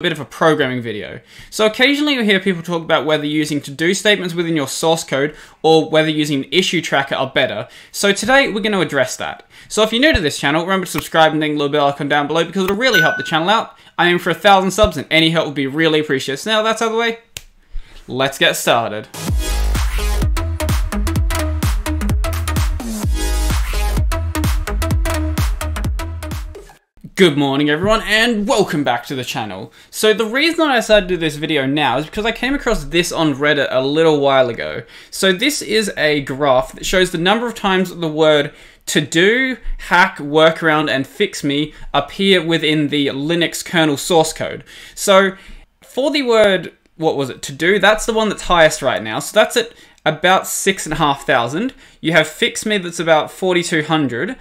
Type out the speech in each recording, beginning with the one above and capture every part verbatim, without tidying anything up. bit of a programming video. So occasionally you'll hear people talk about whether using to-do statements within your source code or whether using an issue tracker are better. So today we're going to address that. So if you're new to this channel, remember to subscribe and ding the little bell icon down below because it'll really help the channel out. I aim for a thousand subs and any help would be really appreciated. So now that's out of the way, let's get started. Good morning everyone and welcome back to the channel. So the reason I decided to do this video now is because I came across this on Reddit a little while ago. So this is a graph that shows the number of times the word to-do, hack, workaround and fix me appear within the Linux kernel source code. So for the word, what was it, to-do, that's the one that's highest right now. So that's at about six and a half thousand. You have fix me that's about forty-two hundred.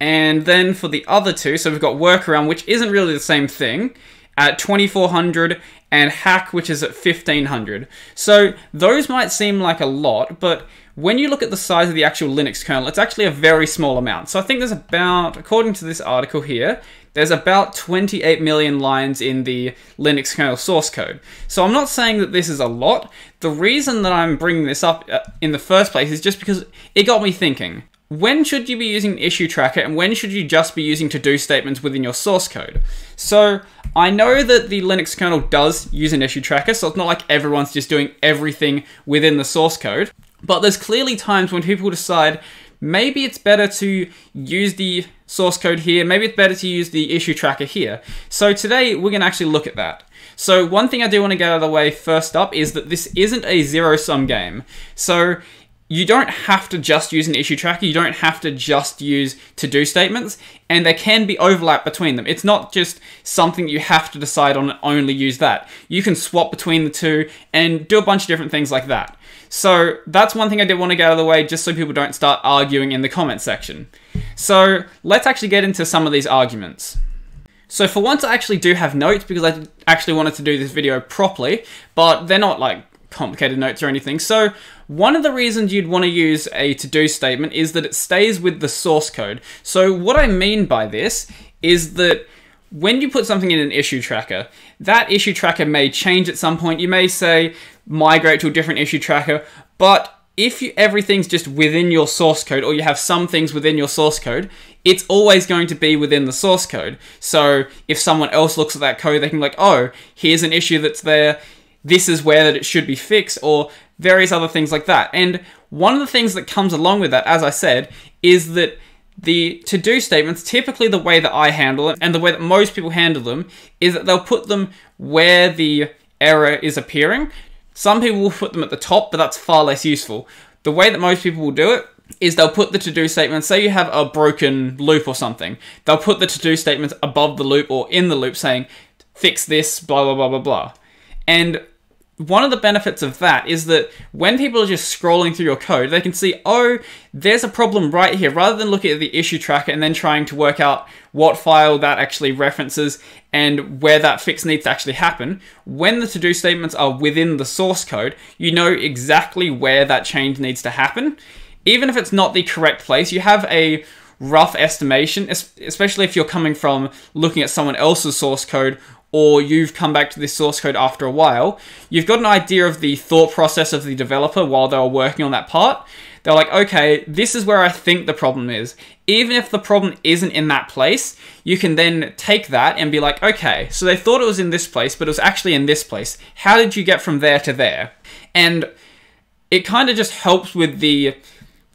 And then for the other two, so we've got workaround, which isn't really the same thing, at twenty-four hundred, and hack, which is at fifteen hundred. So those might seem like a lot, but when you look at the size of the actual Linux kernel, it's actually a very small amount. So I think there's about, according to this article here, there's about twenty-eight million lines in the Linux kernel source code. So I'm not saying that this is a lot. The reason that I'm bringing this up in the first place is just because it got me thinking. When should you be using an issue tracker and when should you just be using to-do statements within your source code? So I know that the Linux kernel does use an issue tracker, so it's not like everyone's just doing everything within the source code, but there's clearly times when people decide maybe it's better to use the source code here, maybe it's better to use the issue tracker here. So today we're gonna actually look at that. So one thing I do wanna get out of the way first up is that this isn't a zero-sum game. So you don't have to just use an issue tracker, you don't have to just use to-do statements, and there can be overlap between them. It's not just something you have to decide on and only use that. You can swap between the two and do a bunch of different things like that. So that's one thing I did want to get out of the way just so people don't start arguing in the comment section. So let's actually get into some of these arguments. So for once I actually do have notes because I actually wanted to do this video properly, but they're not like complicated notes or anything. So one of the reasons you'd want to use a to-do statement is that it stays with the source code. So what I mean by this is that when you put something in an issue tracker, that issue tracker may change at some point. You may say migrate to a different issue tracker, but if you, everything's just within your source code or you have some things within your source code, it's always going to be within the source code. So if someone else looks at that code, they can be like, oh, here's an issue that's there. This is where that it should be fixed, or various other things like that. And one of the things that comes along with that, as I said, is that the to-do statements, typically the way that I handle it, and the way that most people handle them, is that they'll put them where the error is appearing. Some people will put them at the top, but that's far less useful. The way that most people will do it is they'll put the to-do statement, say you have a broken loop or something, they'll put the to-do statements above the loop or in the loop saying, fix this, blah, blah, blah, blah, blah. And one of the benefits of that is that when people are just scrolling through your code, they can see, oh, there's a problem right here, rather than looking at the issue tracker and then trying to work out what file that actually references and where that fix needs to actually happen. When the to-do statements are within the source code, you know exactly where that change needs to happen. Even if it's not the correct place, you have a rough estimation, especially if you're coming from looking at someone else's source code or you've come back to this source code after a while, you've got an idea of the thought process of the developer while they were working on that part. They're like, okay, this is where I think the problem is. Even if the problem isn't in that place, you can then take that and be like, okay, so they thought it was in this place, but it was actually in this place. How did you get from there to there? And it kind of just helps with the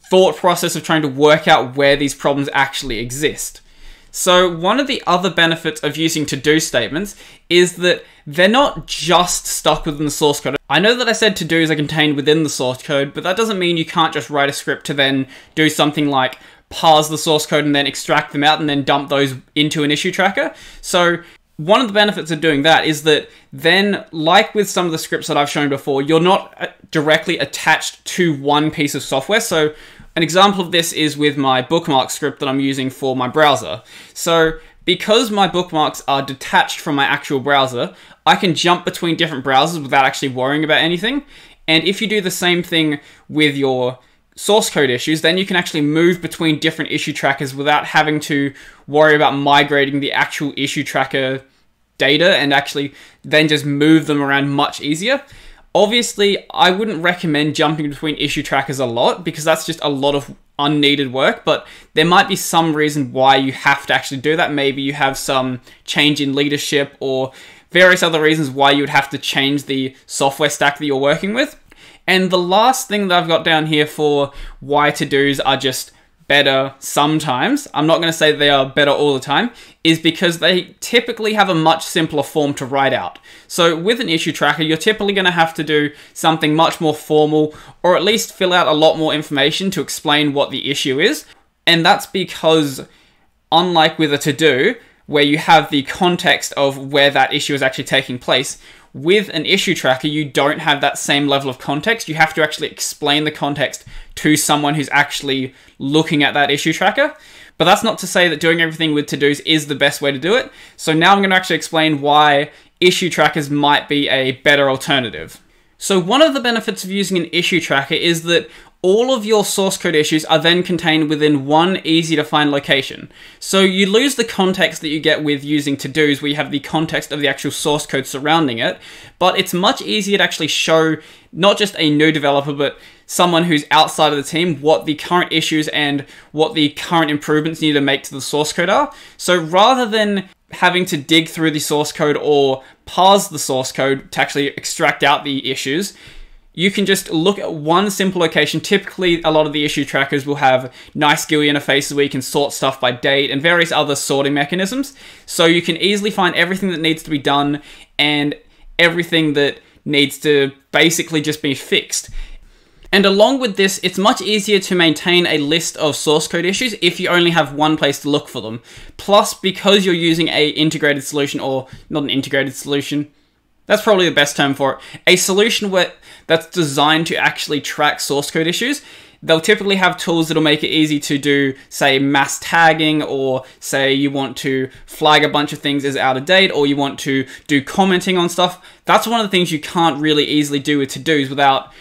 thought process of trying to work out where these problems actually exist. So one of the other benefits of using to-do statements is that they're not just stuck within the source code. I know that I said to-dos are contained within the source code, but that doesn't mean you can't just write a script to then do something like parse the source code and then extract them out and then dump those into an issue tracker. So one of the benefits of doing that is that then, like with some of the scripts that I've shown before, you're not directly attached to one piece of software. So an example of this is with my bookmark script that I'm using for my browser. So because my bookmarks are detached from my actual browser, I can jump between different browsers without actually worrying about anything. And if you do the same thing with your source code issues, then you can actually move between different issue trackers without having to worry about migrating the actual issue tracker data and actually then just move them around much easier. Obviously, I wouldn't recommend jumping between issue trackers a lot because that's just a lot of unneeded work, but there might be some reason why you have to actually do that. Maybe you have some change in leadership or various other reasons why you would have to change the software stack that you're working with. And the last thing that I've got down here for why to-dos are just better sometimes, I'm not going to say they are better all the time, is because they typically have a much simpler form to write out. So with an issue tracker, you're typically going to have to do something much more formal, or at least fill out a lot more information to explain what the issue is. And that's because, unlike with a to-do, where you have the context of where that issue is actually taking place, with an issue tracker, you don't have that same level of context. You have to actually explain the context to someone who's actually looking at that issue tracker. But that's not to say that doing everything with to-dos is the best way to do it. So now I'm going to actually explain why issue trackers might be a better alternative. So one of the benefits of using an issue tracker is that all of your source code issues are then contained within one easy to find location. So you lose the context that you get with using to-dos, where you have the context of the actual source code surrounding it, but it's much easier to actually show not just a new developer, but someone who's outside of the team what the current issues and what the current improvements you need to make to the source code are. So rather than having to dig through the source code or parse the source code to actually extract out the issues, you can just look at one simple location. Typically, a lot of the issue trackers will have nice G U I interfaces where you can sort stuff by date and various other sorting mechanisms. So you can easily find everything that needs to be done and everything that needs to basically just be fixed. And along with this, it's much easier to maintain a list of source code issues if you only have one place to look for them. Plus, because you're using an integrated solution, or not an integrated solution, that's probably the best term for it. A solution where that's designed to actually track source code issues. They'll typically have tools that'll make it easy to do, say, mass tagging, or say you want to flag a bunch of things as out of date, or you want to do commenting on stuff. That's one of the things you can't really easily do with to-dos without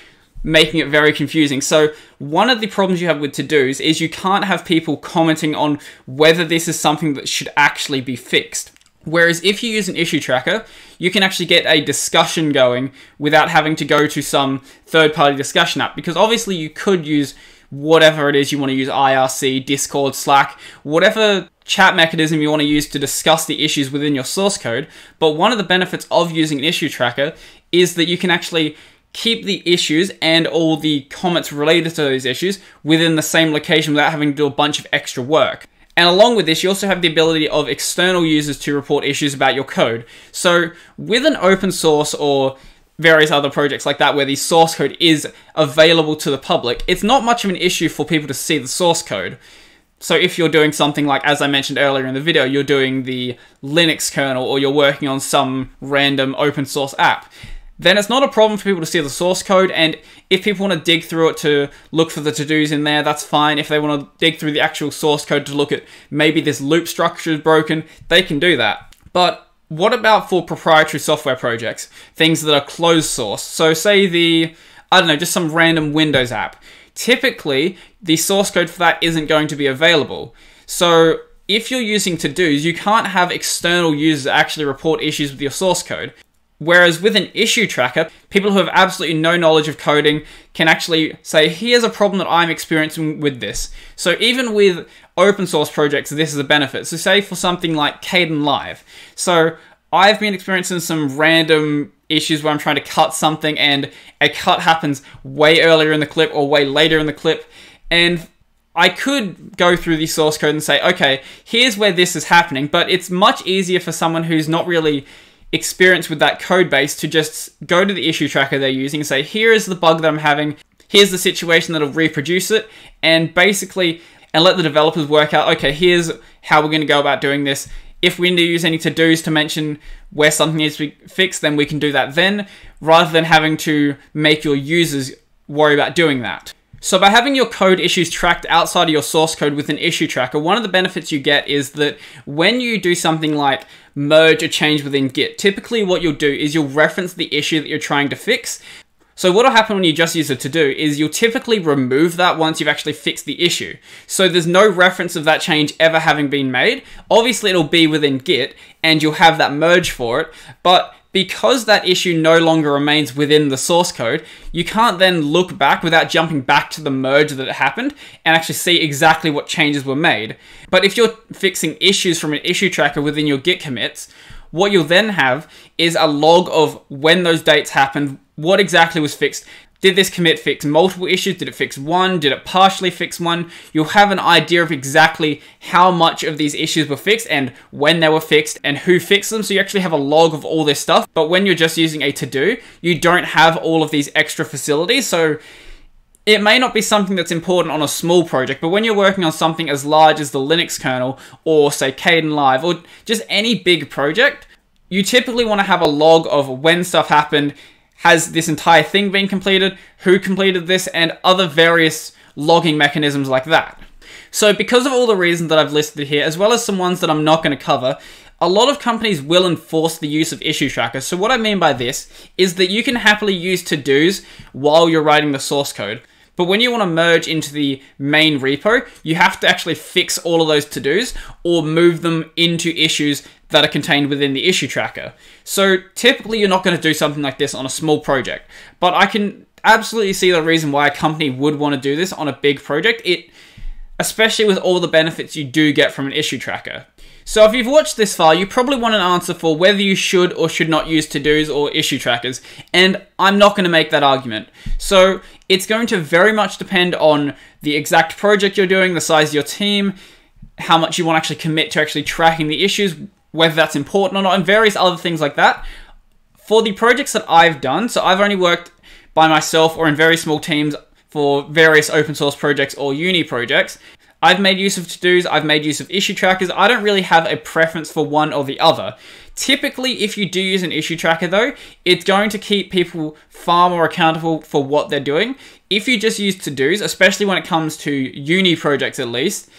making it very confusing. So one of the problems you have with to-dos is you can't have people commenting on whether this is something that should actually be fixed. Whereas if you use an issue tracker, you can actually get a discussion going without having to go to some third-party discussion app, because obviously you could use whatever it is you want to use, I R C, Discord, Slack, whatever chat mechanism you want to use to discuss the issues within your source code. But one of the benefits of using an issue tracker is that you can actually keep the issues and all the comments related to those issues within the same location without having to do a bunch of extra work. And along with this, you also have the ability of external users to report issues about your code. So with an open source or various other projects like that, where the source code is available to the public, it's not much of an issue for people to see the source code. So if you're doing something like, as I mentioned earlier in the video, you're doing the Linux kernel, or you're working on some random open source app, then it's not a problem for people to see the source code. And if people want to dig through it to look for the to-dos in there, that's fine. If they want to dig through the actual source code to look at maybe this loop structure is broken, they can do that. But what about for proprietary software projects, things that are closed source? So say the, I don't know, just some random Windows app. Typically, the source code for that isn't going to be available. So if you're using to-dos, you can't have external users actually report issues with your source code. Whereas with an issue tracker, people who have absolutely no knowledge of coding can actually say, here's a problem that I'm experiencing with this. So even with open source projects, this is a benefit. So say for something like Kden Live. So I've been experiencing some random issues where I'm trying to cut something and a cut happens way earlier in the clip or way later in the clip. And I could go through the source code and say, okay, here's where this is happening. But it's much easier for someone who's not really experience with that code base to just go to the issue tracker they're using and say, here is the bug that I'm having, here's the situation that'll reproduce it, and basically, and let the developers work out, okay, here's how we're going to go about doing this. If we need to use any to-dos to mention where something needs to be fixed, then we can do that then, rather than having to make your users worry about doing that. So by having your code issues tracked outside of your source code with an issue tracker, one of the benefits you get is that when you do something like merge a change within Git, typically what you'll do is you'll reference the issue that you're trying to fix. So what'll happen when you just use a to-do is you'll typically remove that once you've actually fixed the issue. So there's no reference of that change ever having been made. Obviously it'll be within Git and you'll have that merge for it, but because that issue no longer remains within the source code, you can't then look back without jumping back to the merge that happened and actually see exactly what changes were made. But if you're fixing issues from an issue tracker within your Git commits, what you'll then have is a log of when those dates happened, what exactly was fixed. Did this commit fix multiple issues? Did it fix one? Did it partially fix one? You'll have an idea of exactly how much of these issues were fixed and when they were fixed and who fixed them. So you actually have a log of all this stuff. But when you're just using a to-do, you don't have all of these extra facilities. So it may not be something that's important on a small project, but when you're working on something as large as the Linux kernel or say Kden Live or just any big project, you typically want to have a log of when stuff happened, has this entire thing been completed, who completed this, and other various logging mechanisms like that. So because of all the reasons that I've listed here, as well as some ones that I'm not going to cover, a lot of companies will enforce the use of issue trackers. So what I mean by this is that you can happily use to-dos while you're writing the source code. But when you want to merge into the main repo, you have to actually fix all of those to-dos or move them into issues that are contained within the issue tracker. So typically you're not going to do something like this on a small project, but I can absolutely see the reason why a company would want to do this on a big project, it, especially with all the benefits you do get from an issue tracker. So if you've watched this far, you probably want an answer for whether you should or should not use to-dos or issue trackers, and I'm not going to make that argument. So it's going to very much depend on the exact project you're doing, the size of your team, how much you want to actually commit to actually tracking the issues, whether that's important or not, and various other things like that. For the projects that I've done, so I've only worked by myself or in very small teams for various open source projects or uni projects, I've made use of to-dos, I've made use of issue trackers. I don't really have a preference for one or the other. Typically, if you do use an issue tracker though, it's going to keep people far more accountable for what they're doing. If you just use to-dos, especially when it comes to uni projects at least,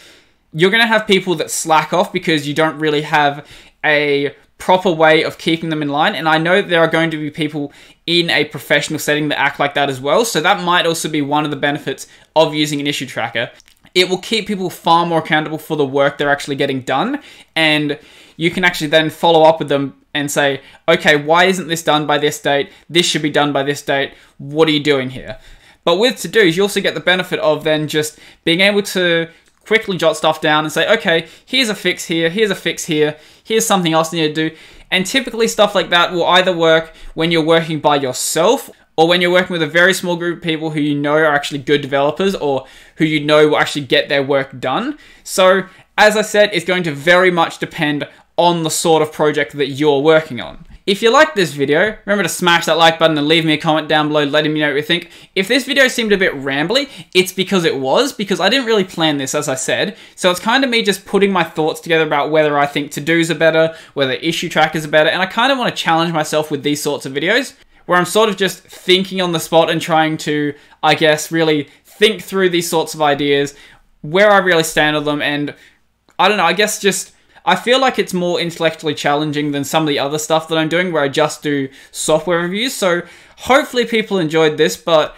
you're going to have people that slack off because you don't really have a proper way of keeping them in line. And I know there are going to be people in a professional setting that act like that as well. So that might also be one of the benefits of using an issue tracker. It will keep people far more accountable for the work they're actually getting done. And you can actually then follow up with them and say, okay, why isn't this done by this date? This should be done by this date. What are you doing here? But with to-dos, you also get the benefit of then just being able to quickly jot stuff down and say, okay, here's a fix here, here's a fix here, here's something else you need to do. And typically stuff like that will either work when you're working by yourself or when you're working with a very small group of people who you know are actually good developers or who you know will actually get their work done. So as I said, it's going to very much depend on the sort of project that you're working on. If you liked this video, remember to smash that like button and leave me a comment down below letting me know what you think. If this video seemed a bit rambly, it's because it was, because I didn't really plan this as I said, so it's kind of me just putting my thoughts together about whether I think to-dos are better, whether issue trackers are better, and I kind of want to challenge myself with these sorts of videos, where I'm sort of just thinking on the spot and trying to, I guess, really think through these sorts of ideas, where I really stand on them, and I don't know, I guess just I feel like it's more intellectually challenging than some of the other stuff that I'm doing where I just do software reviews. So hopefully people enjoyed this, but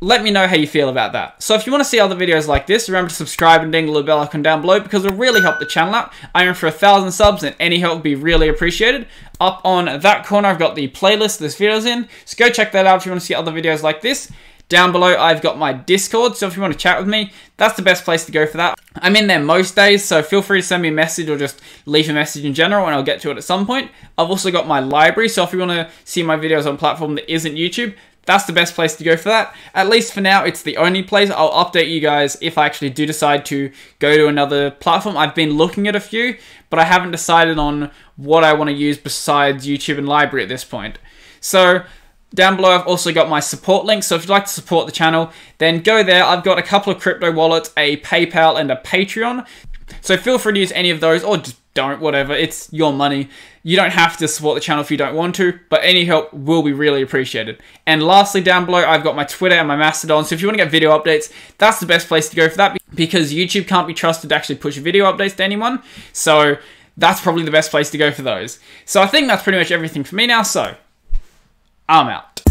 let me know how you feel about that. So if you want to see other videos like this, remember to subscribe and dingle the bell icon down below because it'll really help the channel out. I aim for a thousand subs and any help would be really appreciated. Up on that corner, I've got the playlist this video's in. So go check that out if you want to see other videos like this. Down below, I've got my Discord, so if you want to chat with me, that's the best place to go for that. I'm in there most days, so feel free to send me a message or just leave a message in general and I'll get to it at some point. I've also got my library, so if you want to see my videos on a platform that isn't YouTube, that's the best place to go for that. At least for now, it's the only place. I'll update you guys if I actually do decide to go to another platform. I've been looking at a few, but I haven't decided on what I want to use besides YouTube and library at this point. So down below, I've also got my support link, so if you'd like to support the channel, then go there. I've got a couple of crypto wallets, a PayPal, and a Patreon, so feel free to use any of those, or just don't, whatever. It's your money. You don't have to support the channel if you don't want to, but any help will be really appreciated. And lastly, down below, I've got my Twitter and my Mastodon, so if you want to get video updates, that's the best place to go for that, because YouTube can't be trusted to actually push video updates to anyone, so that's probably the best place to go for those. So I think that's pretty much everything for me now, so I'm out.